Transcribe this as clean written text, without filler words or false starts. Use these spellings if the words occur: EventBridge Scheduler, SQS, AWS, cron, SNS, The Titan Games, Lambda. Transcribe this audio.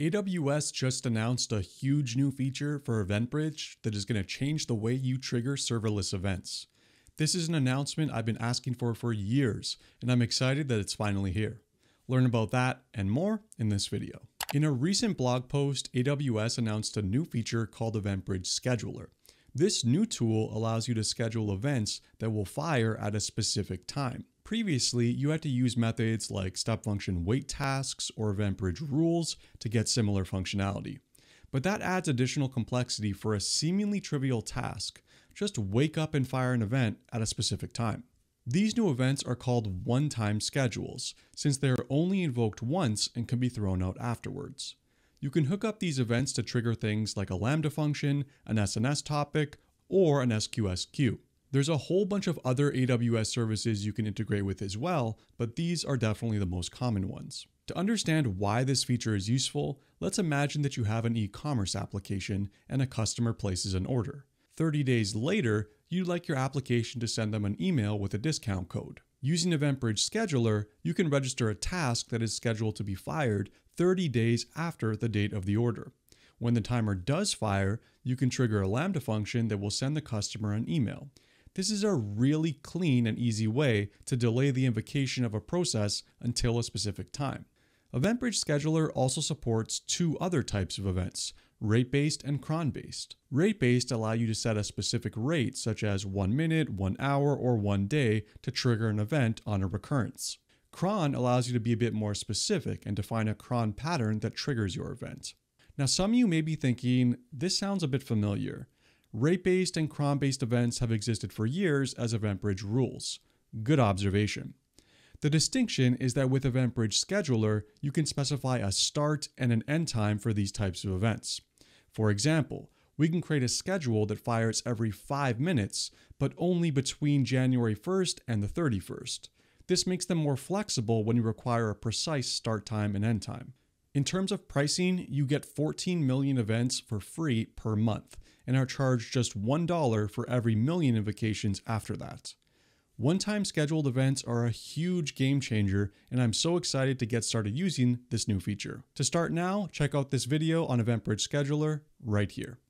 AWS just announced a huge new feature for EventBridge that is going to change the way you trigger serverless events. This is an announcement I've been asking for years, and I'm excited that it's finally here. Learn about that and more in this video. In a recent blog post, AWS announced a new feature called EventBridge Scheduler. This new tool allows you to schedule events that will fire at a specific time. Previously, you had to use methods like step function wait tasks or EventBridge rules to get similar functionality. But that adds additional complexity for a seemingly trivial task, just wake up and fire an event at a specific time. These new events are called one-time schedules, since they are only invoked once and can be thrown out afterwards. You can hook up these events to trigger things like a Lambda function, an SNS topic, or an SQS queue. There's a whole bunch of other AWS services you can integrate with as well, but these are definitely the most common ones. To understand why this feature is useful, let's imagine that you have an e-commerce application and a customer places an order. 30 days later, you'd like your application to send them an email with a discount code. Using EventBridge Scheduler, you can register a task that is scheduled to be fired 30 days after the date of the order. When the timer does fire, you can trigger a Lambda function that will send the customer an email. This is a really clean and easy way to delay the invocation of a process until a specific time. EventBridge Scheduler also supports two other types of events, rate-based and cron-based. Rate-based allow you to set a specific rate, such as 1 minute, 1 hour, or 1 day, to trigger an event on a recurrence. Cron allows you to be a bit more specific and define a cron pattern that triggers your event. Now, some of you may be thinking, this sounds a bit familiar. Rate-based and cron-based events have existed for years as EventBridge rules. Good observation. The distinction is that with EventBridge Scheduler, you can specify a start and an end time for these types of events. For example, we can create a schedule that fires every 5 minutes, but only between January 1st and the 31st. This makes them more flexible when you require a precise start time and end time. In terms of pricing, you get 14 million events for free per month and are charged just $1 for every million invocations after that. One-time scheduled events are a huge game changer, and I'm so excited to get started using this new feature. To start now, check out this video on EventBridge Scheduler right here.